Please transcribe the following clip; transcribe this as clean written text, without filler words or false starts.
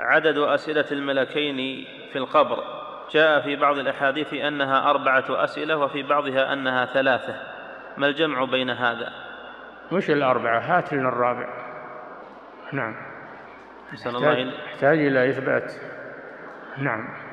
عدد أسئلة الملكين في القبر جاء في بعض الأحاديث أنها 4 أسئلة وفي بعضها أنها 3، ما الجمع بين هذا؟ مش 4، هات لنا 4. نعم، يحتاج إلى إثبات. نعم.